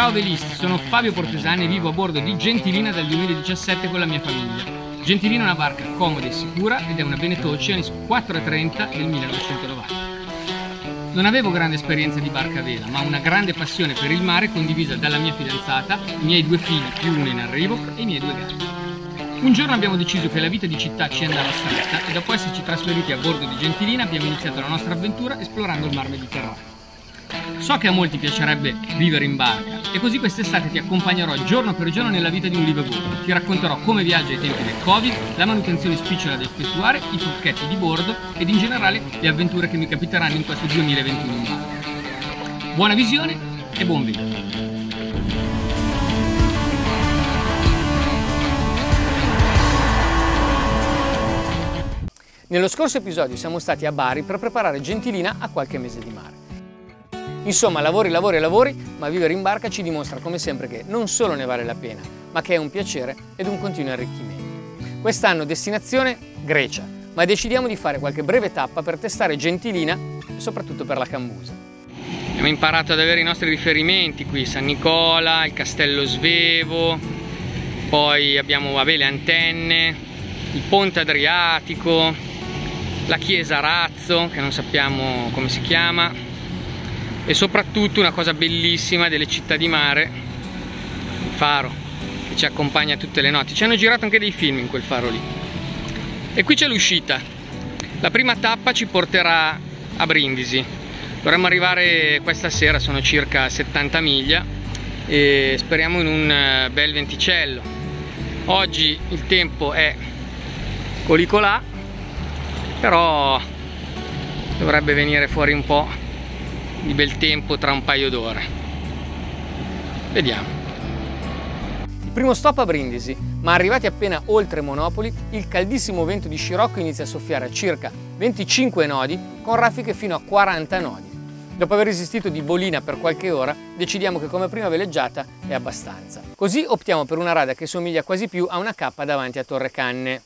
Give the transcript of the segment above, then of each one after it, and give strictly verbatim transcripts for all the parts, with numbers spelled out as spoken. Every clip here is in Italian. Ciao velisti, sono Fabio Portesani e vivo a bordo di Gentilina dal duemiladiciassette con la mia famiglia. Gentilina è una barca comoda e sicura ed è una Beneteau Oceanis quattrocentotrenta del millenovecentonovanta. Non avevo grande esperienza di barca a vela, ma una grande passione per il mare condivisa dalla mia fidanzata, i miei due figli più uno in arrivo e i miei due gatti. Un giorno abbiamo deciso che la vita di città ci andava stretta e dopo esserci trasferiti a bordo di Gentilina abbiamo iniziato la nostra avventura esplorando il mar Mediterraneo. So che a molti piacerebbe vivere in barca e così quest'estate ti accompagnerò giorno per giorno nella vita di un liveborg. Ti racconterò come viaggia ai tempi del Covid, la manutenzione spicciola da effettuare, i trucchetti di bordo ed in generale le avventure che mi capiteranno in questo duemilaventuno in barca. Buona visione e buon viaggio! Nello scorso episodio siamo stati a Bari per preparare Gentilina a qualche mese di mare. Insomma, lavori, lavori e lavori, ma vivere in barca ci dimostra come sempre che non solo ne vale la pena, ma che è un piacere ed un continuo arricchimento. Quest'anno destinazione Grecia, ma decidiamo di fare qualche breve tappa per testare Gentilina e soprattutto per la cambusa. Abbiamo imparato ad avere i nostri riferimenti qui, San Nicola, il Castello Svevo, poi abbiamo vabbè, le antenne, il Ponte Adriatico, la Chiesa Razzo, che non sappiamo come si chiama, e soprattutto una cosa bellissima delle città di mare, il faro che ci accompagna tutte le notti. Ci hanno girato anche dei film in quel faro lì. E qui c'è l'uscita. La prima tappa ci porterà a Brindisi. Dovremmo arrivare questa sera, sono circa settanta miglia e speriamo in un bel venticello. Oggi il tempo è colicolà, però dovrebbe venire fuori un po' di bel tempo tra un paio d'ore. Vediamo. Il primo stop a Brindisi, ma arrivati appena oltre Monopoli, il caldissimo vento di Scirocco inizia a soffiare a circa venticinque nodi, con raffiche fino a quaranta nodi. Dopo aver resistito di bolina per qualche ora, decidiamo che come prima veleggiata è abbastanza. Così optiamo per una rada che somiglia quasi più a una cappa davanti a Torre Canne.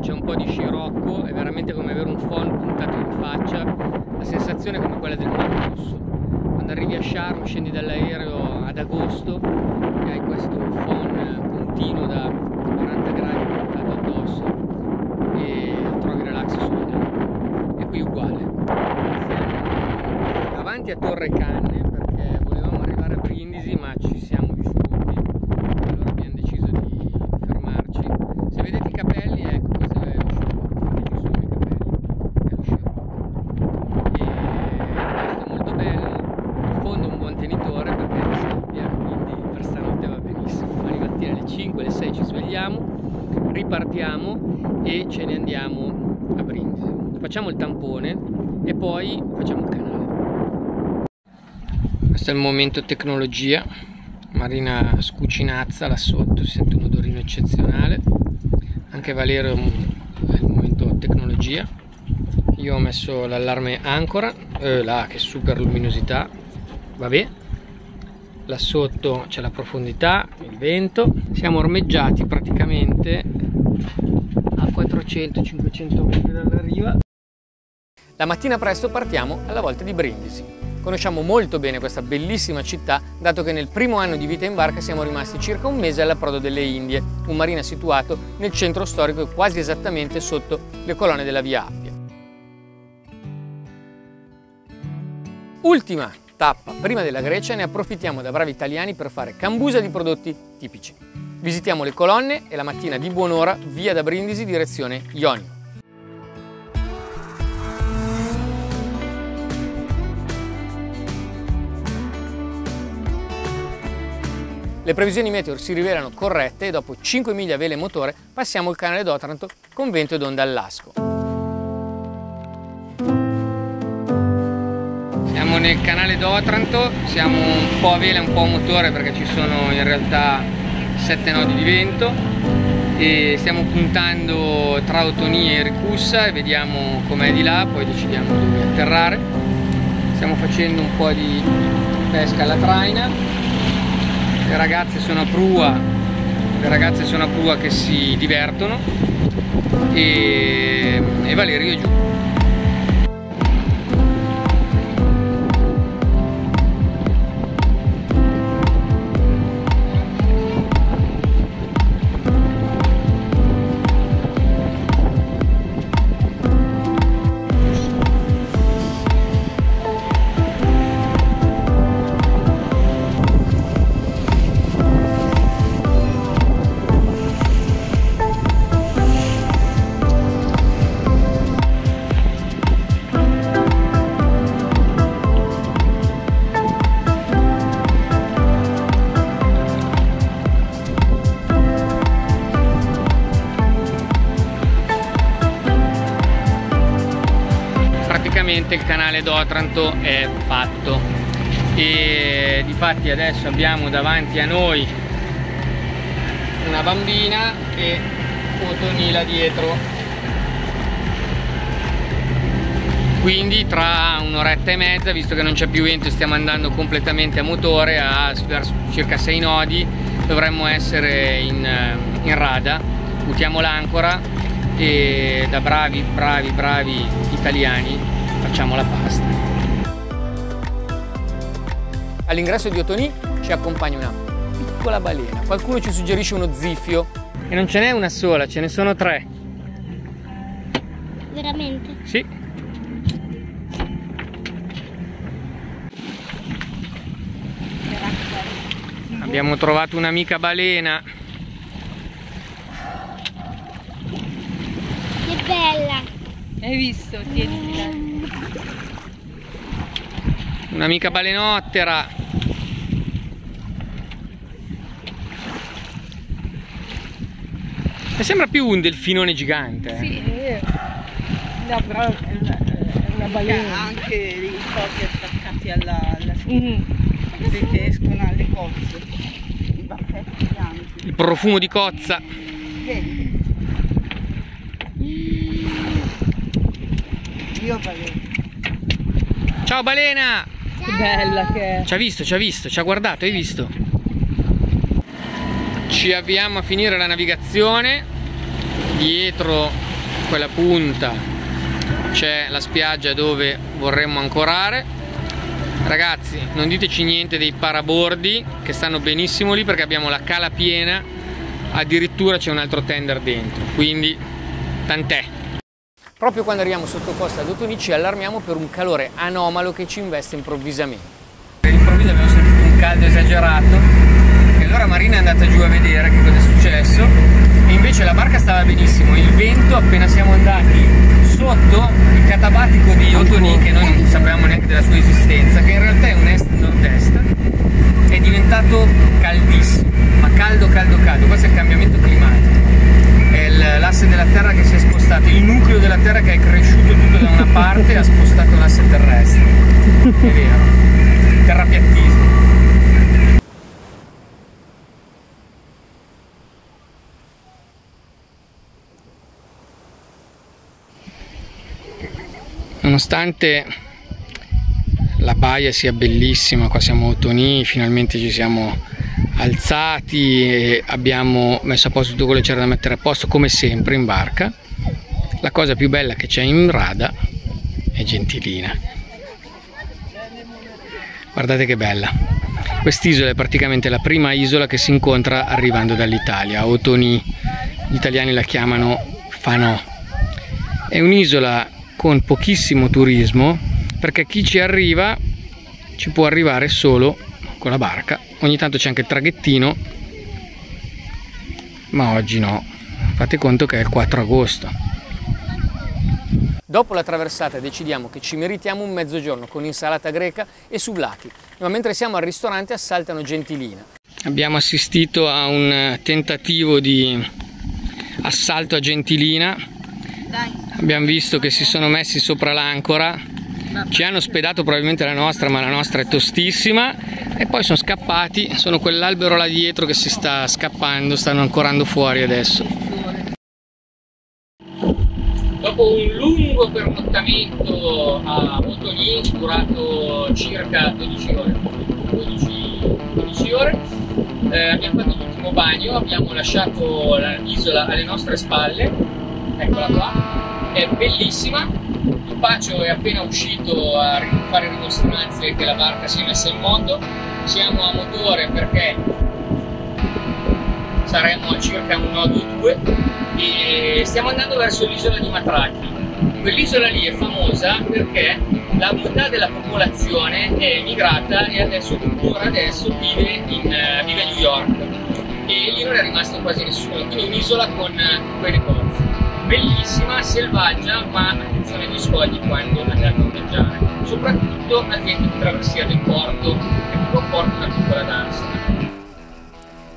C'è un po' di scirocco, è veramente come avere un phon puntato in faccia, la sensazione è come quella del Mar Rosso. Quando arrivi a Sharm, scendi dall'aereo ad agosto e hai questo phon continuo da quaranta gradi puntato addosso e trovi relax solo dentro. E qui uguale. Siamo davanti a Torre Canne perché volevamo arrivare a Brindisi ma ci siamo distrutti, allora abbiamo deciso di fermarci. Se vedete i capelli, ecco. alle cinque alle sei ci svegliamo, ripartiamo e ce ne andiamo a Brindisi. Facciamo il tampone e poi facciamo il canale. Questo è il momento tecnologia. Marina scucinazza là sotto, si sente un odorino eccezionale. Anche Valerio è il momento tecnologia. Io ho messo l'allarme ancora, eh, là che super luminosità, vabbè. Là sotto c'è la profondità, il vento. Siamo ormeggiati praticamente a quattrocento cinquecento metri dalla riva. La mattina presto partiamo alla volta di Brindisi. Conosciamo molto bene questa bellissima città, dato che nel primo anno di vita in barca siamo rimasti circa un mese all'approdo delle Indie, un marina situato nel centro storico e quasi esattamente sotto le colonne della Via Appia. Ultima tappa prima della Grecia, ne approfittiamo da bravi italiani per fare cambusa di prodotti tipici. Visitiamo le colonne e la mattina di buon'ora via da Brindisi direzione Ionio. Le previsioni meteo si rivelano corrette e dopo cinque miglia a vela e motore passiamo il canale d'Otranto con vento ed onda all'asco. Siamo nel canale d'Otranto, siamo un po' a vela e un po' a motore perché ci sono in realtà sette nodi di vento e stiamo puntando tra Othonoi e Ricussa e vediamo com'è di là, poi decidiamo dove atterrare. Stiamo facendo un po' di pesca alla traina, le ragazze sono a prua, le ragazze sono a prua che si divertono e, e Valerio è giù. praticamente il canale d'Otranto è fatto, e difatti adesso abbiamo davanti a noi una bambina e Othonoi dietro, quindi tra un'oretta e mezza, visto che non c'è più vento, stiamo andando completamente a motore a circa sei nodi, dovremmo essere in, in rada. Buttiamo l'ancora e da bravi bravi bravi italiani facciamo la pasta. All'ingresso di Othonoi ci accompagna una piccola balena, qualcuno ci suggerisce uno zifio e non ce n'è una sola, ce ne sono tre. Veramente? Sì. Abbiamo trovato un'amica balena. Bella! Hai visto? Tieni. Un'amica balenottera! Mi sembra più un delfinone gigante. Eh? Sì, è... no, però è una, è una balena. Ha anche i cosi attaccati alla, alla mm-hmm. perché escono alle cozze. I baffetti giganti. Il profumo di cozza. Vedi? Io balena. Ciao balena! Ciao. Che bella che è! Ci ha visto, ci ha visto, ci ha guardato, hai visto? Ci avviamo a finire la navigazione. Dietro quella punta c'è la spiaggia dove vorremmo ancorare. Ragazzi, non diteci niente dei parabordi, che stanno benissimo lì perché abbiamo la cala piena, addirittura c'è un altro tender dentro, quindi tant'è. Proprio quando arriviamo sotto costa ad Othonoi ci allarmiamo per un calore anomalo che ci investe improvvisamente. All'improvviso abbiamo sentito un caldo esagerato e allora Marina è andata giù a vedere che cosa è successo, e invece la barca stava benissimo. Il vento, appena siamo andati sotto il catabatico di Othonoi, che noi non sapevamo neanche della sua esistenza, che in realtà è un est-nord-est, è diventato caldissimo, ma caldo caldo caldo. Questo è il cambiamento climatico, è l'asse della terra che si è spostato, il nucleo della terra che è cresciuto tutto da una parte e ha spostato l'asse terrestre. È vero, terrapiattismo. Nonostante la baia sia bellissima, qua siamo a Othonoi, finalmente ci siamo alzati e abbiamo messo a posto tutto quello che c'era da mettere a posto, come sempre in barca. La cosa più bella che c'è in rada è Gentilina. Guardate che bella. Quest'isola è praticamente la prima isola che si incontra arrivando dall'Italia. Othonoi, gli italiani la chiamano Fanò. È un'isola con pochissimo turismo perché chi ci arriva ci può arrivare solo con la barca. Ogni tanto c'è anche il traghettino, ma oggi no. Fate conto che è il quattro agosto. Dopo la traversata decidiamo che ci meritiamo un mezzogiorno con insalata greca e souvlaki, ma mentre siamo al ristorante assaltano Gentilina. Abbiamo assistito a un tentativo di assalto a Gentilina. Dai. Abbiamo visto che si sono messi sopra l'ancora, ci hanno spedato probabilmente la nostra, ma la nostra è tostissima, e poi sono scappati. Sono quell'albero là dietro che si sta scappando, stanno ancorando fuori adesso. Dopo un lungo pernottamento a Othonoi, durato circa dodici ore, dodici, dodici ore eh, abbiamo fatto l'ultimo bagno, abbiamo lasciato l'isola alle nostre spalle, eccola qua, è bellissima. Il Pacio è appena uscito a fare rimostranze che la barca si è messa in moto. Siamo a motore perché saremo a circa un nodo o due e stiamo andando verso l'isola di Mathraki. Quell'isola lì è famosa perché la metà della popolazione è emigrata e adesso, ancora adesso, vive, in, vive a New York, e lì non è rimasto quasi nessuno, quindi è un'isola con quei negozi. Bellissima, selvaggia, ma attenzione agli scogli quando andate a campeggiare, soprattutto al tempo di traversia del porto, che comporta una piccola danza.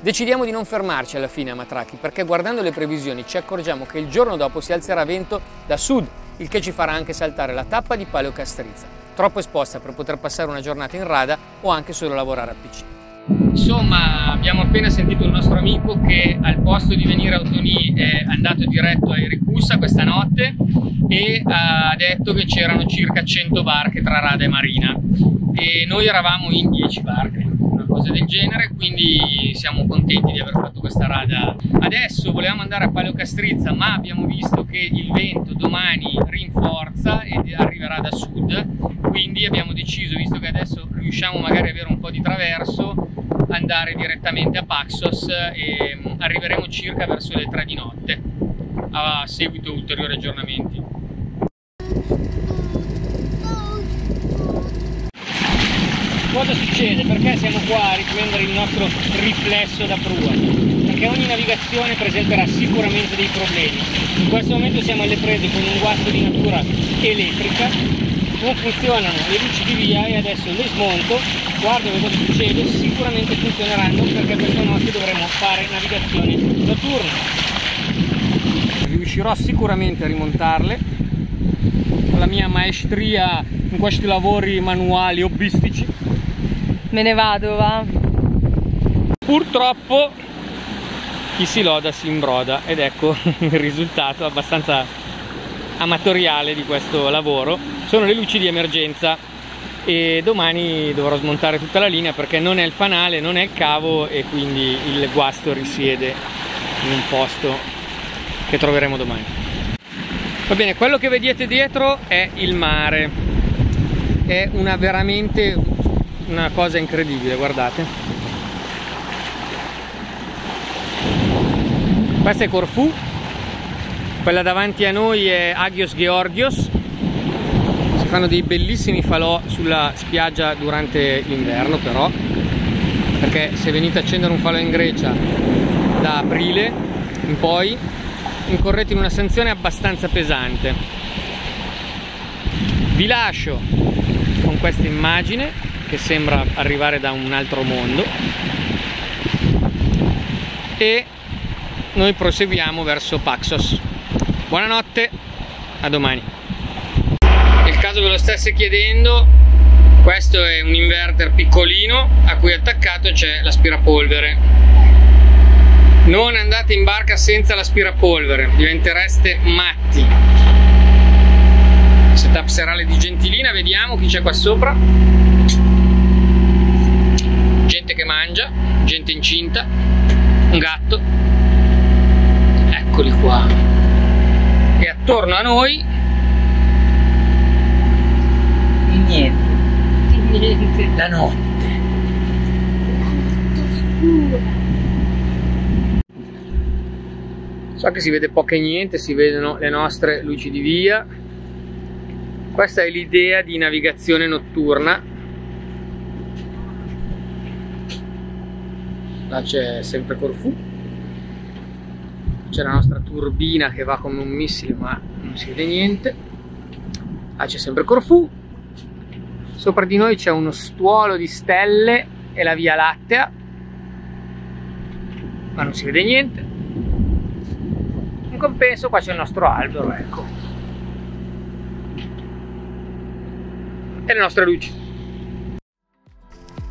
Decidiamo di non fermarci alla fine a Mathraki perché, guardando le previsioni, ci accorgiamo che il giorno dopo si alzerà vento da sud, il che ci farà anche saltare la tappa di Paleocastrizza, troppo esposta per poter passare una giornata in rada o anche solo lavorare a P C. Insomma, abbiamo appena sentito il nostro amico che al posto di venire a Othonoi è andato diretto a Ereikoussa questa notte e ha detto che c'erano circa cento barche tra rada e marina e noi eravamo in dieci barche, una cosa del genere, quindi siamo contenti di aver fatto questa rada. Adesso volevamo andare a Paleocastrizza, ma abbiamo visto che il vento domani rinforza e arriverà da sud, quindi abbiamo deciso, visto che adesso riusciamo magari a avere un po' di traverso, andare direttamente a Paxos e arriveremo circa verso le tre di notte, a seguito ulteriori aggiornamenti. Cosa succede? Perché siamo qua a riprendere il nostro riflesso da prua? Perché ogni navigazione presenterà sicuramente dei problemi. In questo momento siamo alle prese con un guasto di natura elettrica, non funzionano le luci di via e adesso le smonto, guardo che cosa succede, sicuramente funzioneranno perché questa notte dovremo fare navigazione notturna. Riuscirò sicuramente a rimontarle con la mia maestria in questi lavori manuali hobbistici. Me ne vado, va. Purtroppo chi si loda si imbroda ed ecco il risultato abbastanza amatoriale di questo lavoro. Sono le luci di emergenza e domani dovrò smontare tutta la linea perché non è il fanale, non è il cavo e quindi il guasto risiede in un posto che troveremo domani. Va bene, quello che vedete dietro è il mare, è una veramente una cosa incredibile, guardate. Questa è Corfu. Quella davanti a noi è Agios Georgios, si fanno dei bellissimi falò sulla spiaggia durante l'inverno però, perché se venite a accendere un falò in Grecia da aprile in poi incorrete in una sanzione abbastanza pesante. Vi lascio con questa immagine che sembra arrivare da un altro mondo e noi proseguiamo verso Paxos. Buonanotte, a domani. Nel caso ve lo stesse chiedendo, questo è un inverter piccolino a cui attaccato c'è l'aspirapolvere. Non andate in barca senza l'aspirapolvere, diventereste matti. Setup serale di Gentilina, vediamo chi c'è qua sopra. Gente che mangia, gente incinta, un gatto. Eccoli qua. E attorno a noi niente, niente, la notte scura. So che si vede poco e niente, si vedono le nostre luci di via. Questa è l'idea di navigazione notturna. Là c'è sempre Corfù. C'è la nostra turbina che va come un missile ma non si vede niente. Ah, c'è sempre Corfù. Sopra di noi c'è uno stuolo di stelle e la Via Lattea, ma non si vede niente. In compenso qua c'è il nostro albero, ecco. E le nostre luci.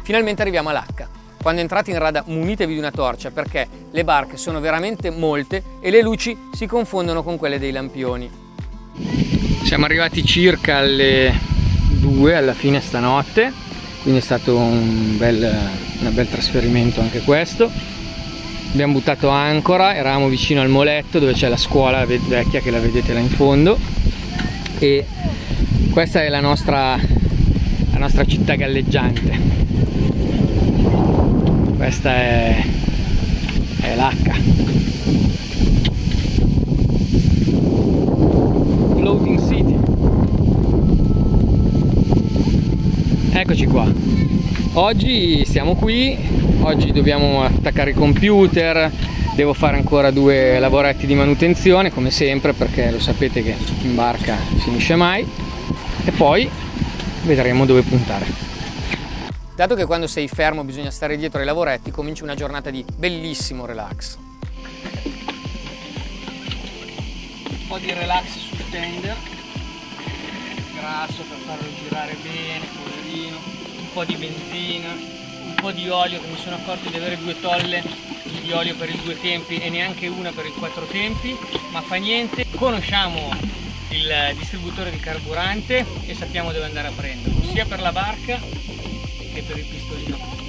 Finalmente arriviamo a Lakka. Quando entrate in rada munitevi di una torcia perché le barche sono veramente molte e le luci si confondono con quelle dei lampioni. Siamo arrivati circa alle due alla fine stanotte, quindi è stato un bel, un bel trasferimento anche questo. Abbiamo buttato ancora, eravamo vicino al Moletto dove c'è la scuola vecchia che la vedete là in fondo e questa è la nostra, la nostra città galleggiante. Questa è, è Lakka. Floating City. Eccoci qua. Oggi siamo qui, oggi dobbiamo attaccare i computer, devo fare ancora due lavoretti di manutenzione come sempre perché lo sapete che in barca non finisce mai e poi vedremo dove puntare. Dato che quando sei fermo bisogna stare dietro ai lavoretti, comincia una giornata di bellissimo relax. Un po' di relax sul tender. grasso per farlo girare bene, poverino, un po' di benzina, un po' di olio, che mi sono accorto di avere due tolle di olio per i due tempi e neanche una per i quattro tempi, ma fa niente. Conosciamo il distributore di carburante e sappiamo dove andare a prenderlo, sia per la barca che per il pistolino.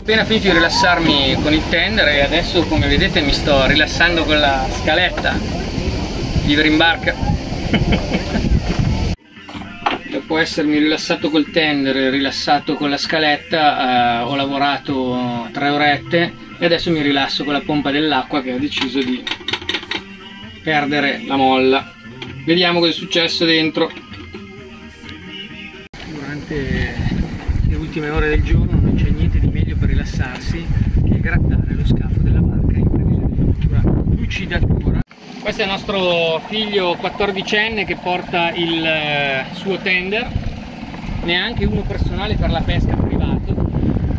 Appena finito di rilassarmi con il tender e adesso, come vedete, mi sto rilassando con la scaletta libero in barca. Dopo essermi rilassato col tender e rilassato con la scaletta, eh, ho lavorato tre orette e adesso mi rilasso con la pompa dell'acqua, che ho deciso di perdere la molla. Vediamo cosa è successo dentro. Durante le ultime ore del giorno non c'è niente di meglio per rilassarsi che grattare lo scafo della barca in previsione di futura lucidatura. Questo è il nostro figlio quattordicenne che porta il suo tender, neanche uno personale per la pesca privato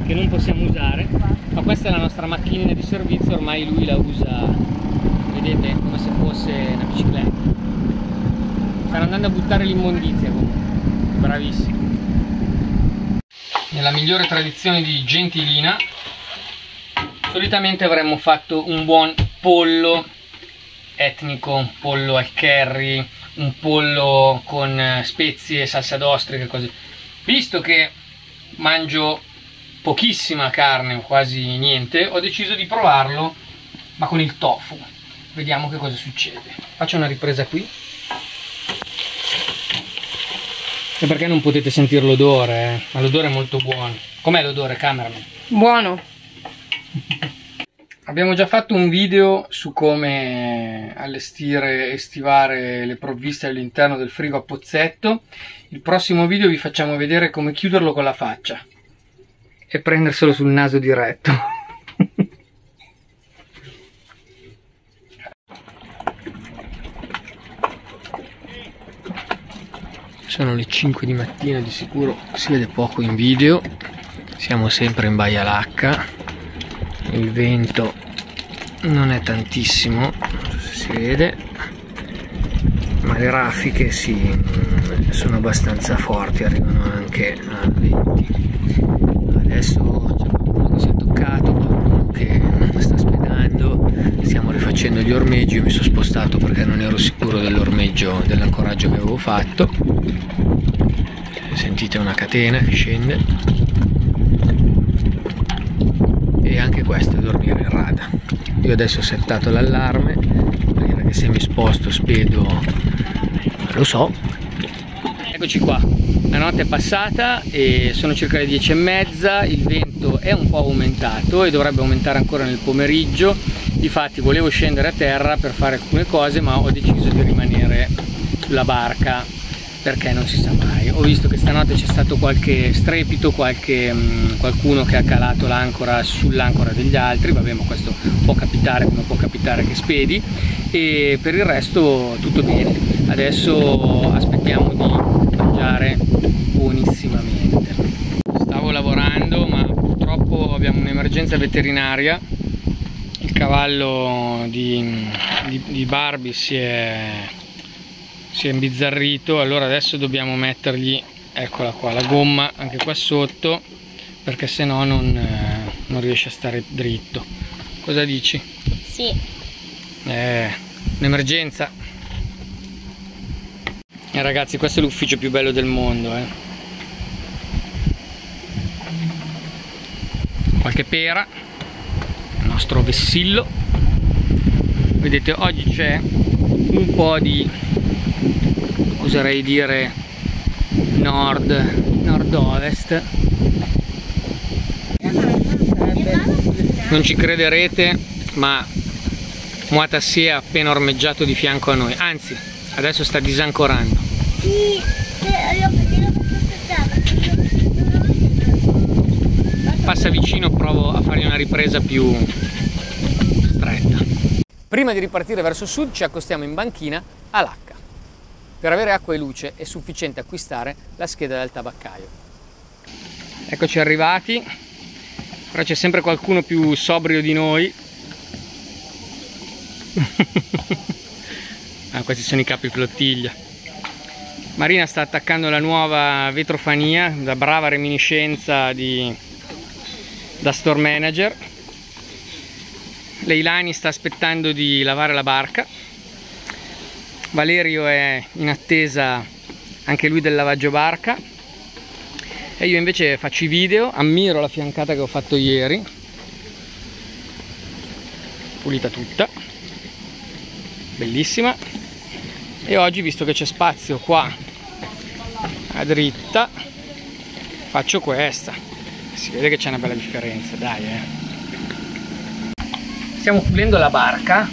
che non possiamo usare, ma questa è la nostra macchinina di servizio, ormai lui la usa, vedete, come se fosse una bicicletta. Stanno andando a buttare l'immondizia comunque, bravissimo. Nella migliore tradizione di Gentilina, solitamente avremmo fatto un buon pollo etnico, un pollo al curry, un pollo con spezie, salsa d'ostriche, cose. Visto che mangio pochissima carne, quasi niente, ho deciso di provarlo, ma con il tofu. Vediamo che cosa succede. Faccio una ripresa qui. E perché non potete sentire l'odore, eh? Ma l'odore è molto buono. Com'è l'odore, cameraman? Buono. Abbiamo già fatto un video su come allestire e stivare le provviste all'interno del frigo a pozzetto. Il prossimo video vi facciamo vedere come chiuderlo con la faccia e prenderselo sul naso diretto. Sono le cinque di mattina, di sicuro si vede poco in video. Siamo sempre in baia Lakka. Il vento non è tantissimo, non so se si vede, ma le raffiche sì, sono abbastanza forti, arrivano anche a venti. Adesso c'è qualcuno che si è toccato, qualcuno che sta spedando. Stiamo rifacendo gli ormeggi. Io mi sono spostato perché non ero sicuro dell'ormeggio, dell'ancoraggio che avevo fatto. Sentite una catena che scende e anche questo è dormire in rada. Io adesso ho settato l'allarme perché se mi sposto spedo, lo so. Eccoci qua, la notte è passata e sono circa le dieci e mezza, il vento è un po' aumentato e dovrebbe aumentare ancora nel pomeriggio. Difatti volevo scendere a terra per fare alcune cose, ma ho deciso di rimanere sulla barca perché non si sa mai. Ho visto che stanotte c'è stato qualche strepito, qualche, mh, qualcuno che ha calato l'ancora sull'ancora degli altri, vabbè, ma questo può capitare, come può capitare che spedi, e per il resto tutto bene. Adesso aspettiamo di mangiare buonissimamente. Stavo lavorando, ma purtroppo abbiamo un'emergenza veterinaria. Il cavallo di, di, di Barbie si è... si è imbizzarrito, allora adesso dobbiamo mettergli, eccola qua, la gomma anche qua sotto, perché sennò non, eh, non riesce a stare dritto. Cosa dici? Sì. Eh, un'emergenza. E eh, ragazzi, questo è l'ufficio più bello del mondo, eh. Qualche pera, il nostro vessillo. Vedete, oggi c'è un po' di, oserei dire, nord, nord-ovest. Non ci crederete, ma Muata si è appena ormeggiato di fianco a noi, anzi adesso sta disancorando. Sì, passa vicino, provo a fargli una ripresa più stretta. Prima di ripartire verso sud ci accostiamo in banchina a Lakka. Per avere acqua e luce è sufficiente acquistare la scheda del tabaccaio. Eccoci arrivati, Però c'è sempre qualcuno più sobrio di noi. Ah, questi sono i capiflottiglia. Marina sta attaccando la nuova vetrofania, da brava reminiscenza di, da store manager. Leilani sta aspettando di lavare la barca. Valerio è in attesa anche lui del lavaggio barca. E io invece faccio i video, ammiro la fiancata che ho fatto ieri. Pulita tutta. Bellissima. E oggi, visto che c'è spazio qua a dritta, faccio questa. Si vede che c'è una bella differenza, dai eh. Stiamo pulendo la barca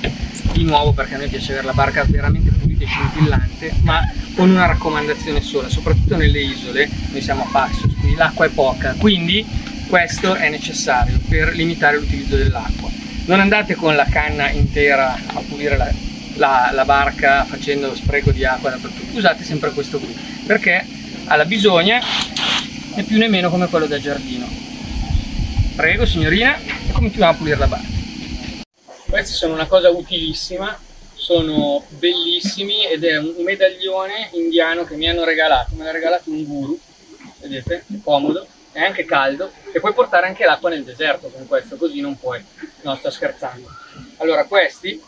di nuovo perché a noi piace avere la barca veramente pulita e scintillante, ma con una raccomandazione sola, soprattutto nelle isole. Noi siamo a Paxos, quindi l'acqua è poca, quindi questo è necessario per limitare l'utilizzo dell'acqua. Non andate con la canna intera a pulire la, la, la barca facendo spreco di acqua dappertutto, usate sempre questo qui perché alla bisogna è più né meno come quello del giardino. Prego signorina, e continuiamo a pulire la barca. Questi sono una cosa utilissima, sono bellissimi ed è un medaglione indiano che mi hanno regalato, me l'ha regalato un guru, vedete, è comodo, è anche caldo e puoi portare anche l'acqua nel deserto con questo, così non puoi, no sto scherzando. Allora questi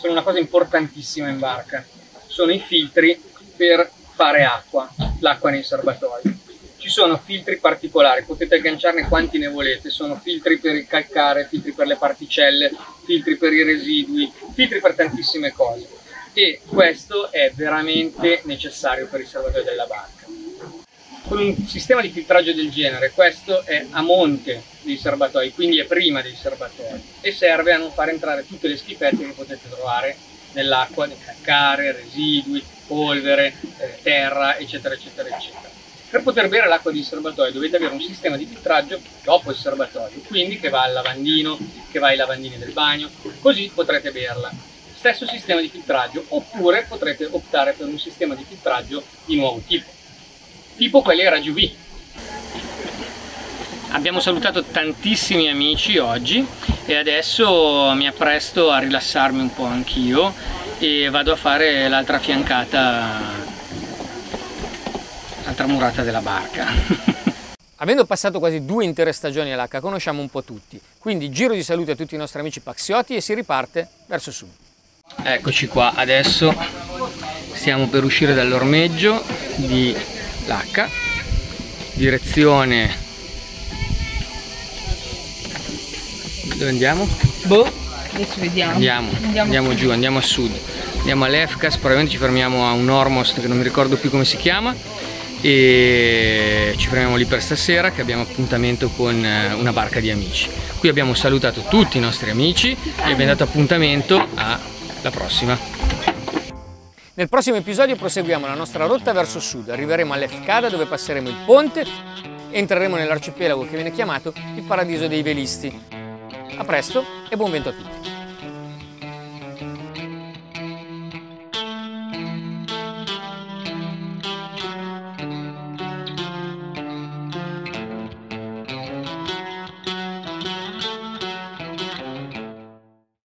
sono una cosa importantissima in barca, sono i filtri per fare acqua, l'acqua nei serbatoi. Ci sono filtri particolari, potete agganciarne quanti ne volete, sono filtri per il calcare, filtri per le particelle, filtri per i residui, filtri per tantissime cose e questo è veramente necessario per il salvataggio della barca. Con un sistema di filtraggio del genere, questo è a monte dei serbatoi, quindi è prima dei serbatoi e serve a non far entrare tutte le schifezze che potete trovare nell'acqua, del calcare, residui, polvere, eh, terra, eccetera, eccetera, eccetera. Per poter bere l'acqua di serbatoio dovete avere un sistema di filtraggio dopo il serbatoio, quindi che va al lavandino, che va ai lavandini del bagno, così potrete berla. Stesso sistema di filtraggio, oppure potrete optare per un sistema di filtraggio di nuovo tipo, tipo quelli raggio V. Abbiamo salutato tantissimi amici oggi e adesso mi appresto a rilassarmi un po' anch'io e vado a fare l'altra fiancata, l'altra murata della barca. Avendo passato quasi due intere stagioni a Lakka conosciamo un po' tutti, quindi giro di saluti a tutti i nostri amici paxioti e si riparte verso sud. Eccoci qua, adesso stiamo per uscire dall'ormeggio di Lakka, direzione... dove andiamo? Boh! Adesso vediamo. Andiamo, andiamo, andiamo giù, andiamo a sud, andiamo a Lefkas, probabilmente ci fermiamo a un Ormost che non mi ricordo più come si chiama e ci fermiamo lì per stasera che abbiamo appuntamento con una barca di amici. Qui abbiamo salutato tutti i nostri amici e abbiamo dato appuntamento alla prossima. Nel prossimo episodio proseguiamo la nostra rotta verso sud, arriveremo a Lefkada dove passeremo il ponte e entreremo nell'arcipelago che viene chiamato il paradiso dei velisti. A presto e buon vento a tutti!